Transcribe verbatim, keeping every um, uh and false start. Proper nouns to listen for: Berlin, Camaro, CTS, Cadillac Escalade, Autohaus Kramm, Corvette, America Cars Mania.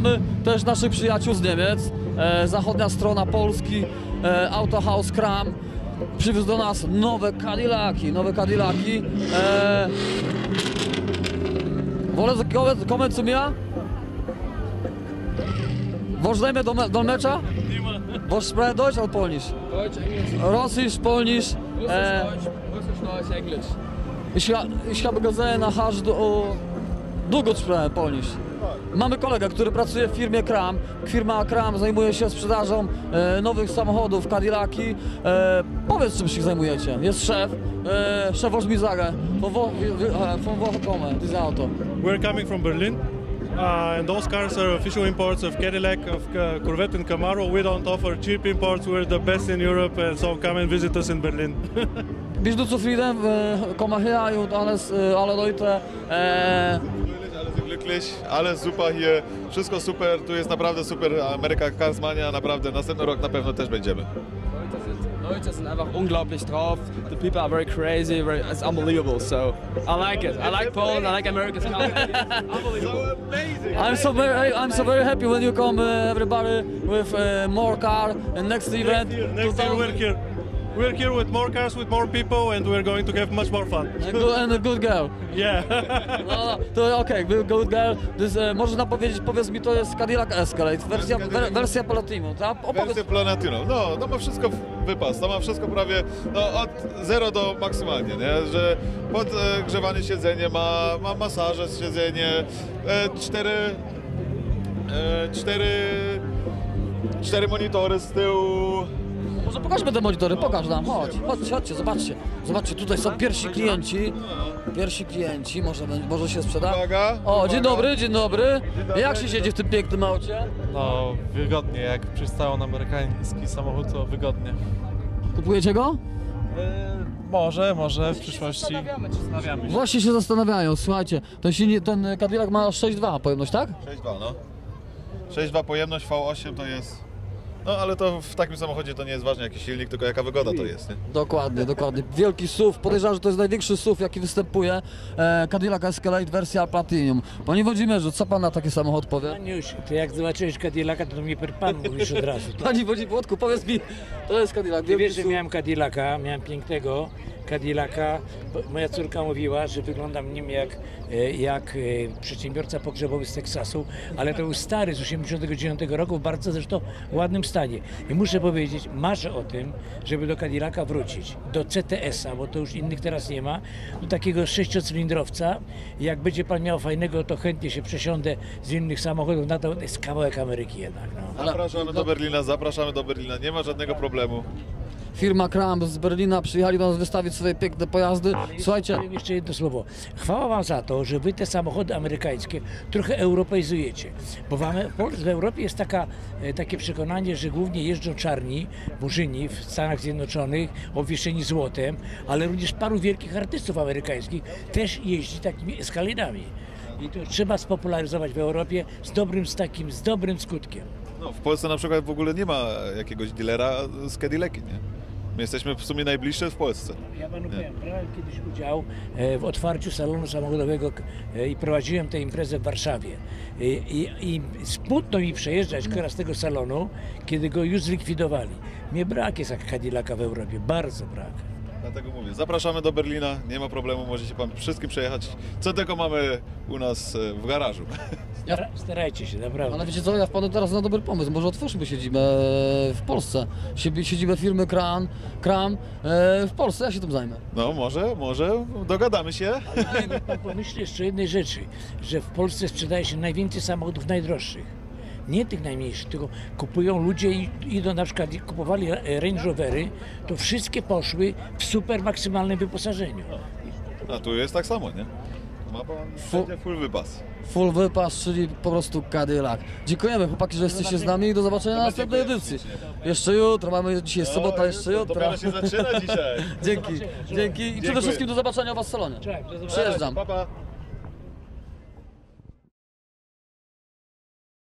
mamy też naszych przyjaciół z Niemiec, e, zachodnia strona Polski, e, Autohaus Kramm przywiózł do nas nowe Cadillaki, nowe Cadillaki. E, wolę koment zu mir? Wolsz zajmie do, do mecza? Wolsz sprawę Deutsch albo Polnisch? Deutsch, Englisch. Rosyjsch, Polnisch. E, Russisch, Deutsch, Englisch. Ich, ich habe gesehen, aż do... Długo sprawę Polnisch. Mamy kolegę, który pracuje w firmie Kramm. Firma Kramm zajmuje się sprzedażą e, nowych samochodów, Cadillaki. E, powiedz, czym się zajmujecie. Jest szef. E, szef Wolsz mi zagę. Von wo kommen dieses Auto? We're coming from Berlin. Uh, and those cars are official imports of Cadillac, of uh, Corvette and Camaro. We don't offer cheap imports, we're the best in Europe, and so come and visit us in Berlin. Bist du zufrieden? Komm her und alles, alle Leute. Alle sind glücklich, alles super hier, wszystko super, tu jest naprawdę super, America Cars Mania, naprawdę, następny rok na pewno też będziemy. Leute sind einfach unglaublich drauf. The people are very crazy. Very, it's unbelievable. So I like it. I like Poland. I like America's culture. Unbelievable. So amazing. I'm so very, I'm so very happy when you come, uh, everybody, with uh, more car and next event. Next year, next year we're here. We're here with more cars, with more people, and we're going to have much more fun. And a good girl. Yeah. No, to okej, okay, good girl. This, uh, możesz nam powiedzieć, powiedz mi, to jest Cadillac Escalade, wersja, wersja, wersja Platinum, tak? Opowiedz... Wersja Platinum, no, no ma wszystko wypas, to ma wszystko prawie, no, od zero do maksymalnie, nie? Że podgrzewanie siedzenie, ma, ma masaże z siedzenie, e, cztery... E, cztery... cztery monitory z tyłu. Może pokażmy te monitory, pokaż nam, chodź, chodź, chodźcie, zobaczcie, zobaczcie, tutaj są pierwsi klienci, pierwsi klienci, może, może się sprzeda. Uwaga, o, dzień dobry, dzień dobry, jak się siedzi w tym pięknym aucie? No, wygodnie, jak przystało na amerykański samochód, to wygodnie. Kupujecie go? Yy, może, może w przyszłości. Się zastanawiamy się. Właśnie się zastanawiają, słuchajcie, ten, silni, ten Cadillac ma sześć dwa pojemność, tak? sześć dwa, no. sześć dwa pojemność, V osiem to jest... No, ale to w takim samochodzie to nie jest ważne jaki silnik, tylko jaka wygoda to jest, nie? Dokładnie, dokładnie. Wielki S U V. Podejrzewam, że to jest największy S U V, jaki występuje. E, Cadillac Escalade wersja Platinum. Panie Włodzimierzu, co pan na taki samochód powie? Paniuś, to jak zobaczyłeś Cadillaca, to mnie pan mówisz od razu. Tak? Pani Włodzimierzu, powiedz mi, to jest Cadillac. Ty wiesz, że miałem Cadillaca, miałem pięknego Cadillaca. Moja córka mówiła, że wyglądam nim jak, jak przedsiębiorca pogrzebowy z Teksasu, ale to był stary z osiemdziesiątego dziewiątego roku, w bardzo zresztą ładnym stanie. I muszę powiedzieć, marzę o tym, żeby do Cadillaca wrócić, do C T S-a, bo to już innych teraz nie ma, do takiego sześciocylindrowca. Jak będzie pan miał fajnego, to chętnie się przesiądę z innych samochodów na to. To jest kawałek Ameryki jednak. No. Zapraszamy do Berlina, zapraszamy do Berlina, nie ma żadnego problemu. Firma Kramm z Berlina przyjechali do nas wystawić swoje piękne pojazdy. Słuchajcie. Jeszcze jedno słowo. Chwała wam za to, że wy te samochody amerykańskie trochę europeizujecie. Bo w Europie jest taka, takie przekonanie, że głównie jeżdżą czarni, murzyni w Stanach Zjednoczonych, obwieszeni złotem, ale również paru wielkich artystów amerykańskich też jeździ takimi eskaladami. I to trzeba spopularyzować w Europie z dobrym, z takim, z dobrym skutkiem. No, w Polsce na przykład w ogóle nie ma jakiegoś dealera z Cadillaki, nie? My jesteśmy w sumie najbliższe w Polsce. Ja panu powiem, brałem kiedyś udział w otwarciu salonu samochodowego i prowadziłem tę imprezę w Warszawie. I, i, i smutno mi przejeżdżać teraz tego salonu, kiedy go już zlikwidowali. Mnie brak jest jak Cadillaca w Europie, bardzo brak. Dlatego mówię, zapraszamy do Berlina, nie ma problemu, możecie pan wszystkim przejechać. Co tylko mamy u nas w garażu. Ja... Starajcie się, naprawdę. Ale wiecie co, ja wpadłem teraz na dobry pomysł. Może otworzymy siedzibę w Polsce. Siedzibę firmy Kramm, Kramm w Polsce, ja się tym zajmę. No może, może, dogadamy się. Ale pomyśl jeszcze jednej rzeczy, że w Polsce sprzedaje się najwięcej samochodów najdroższych. Nie tych najmniejszych, tylko kupują ludzie i idą na przykład, kupowali Range Rovery, to wszystkie poszły w super maksymalnym wyposażeniu. A tu jest tak samo, nie? Ma pan full, full wypas. Full wypas, czyli po prostu Cadillac. Dziękujemy chłopaki, że jesteście z nami i do zobaczenia na następnej edycji. Jeszcze jutro, mamy dzisiaj jest sobota, jeszcze jutro. Dopiero się zaczyna dzisiaj. Dzięki, dzięki i przede wszystkim do zobaczenia u was w salonie. Przyjeżdżam.